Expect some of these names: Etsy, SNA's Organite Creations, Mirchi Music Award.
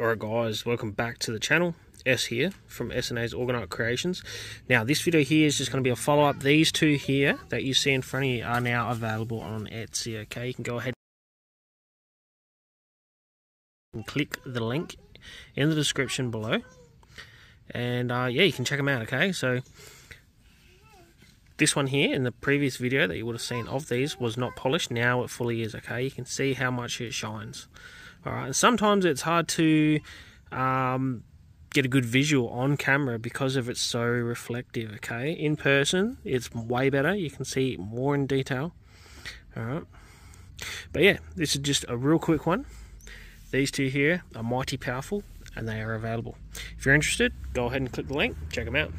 Alright guys, welcome back to the channel. S here from SNA's Organite Creations. Now this video here is just going to be a follow-up. These two here that you see in front of you are now available on Etsy, okay? You can go ahead and click the link in the description below. And yeah, you can check them out, okay? So this one here in the previous video that you would have seen of these was not polished. Now it fully is, okay? You can see how much it shines. Alright, and sometimes it's hard to get a good visual on camera because of it's so reflective, okay? In person, it's way better. You can see more in detail. Alright. But yeah, this is just a real quick one. These two here are mighty powerful and they are available. If you're interested, go ahead and click the link, check them out.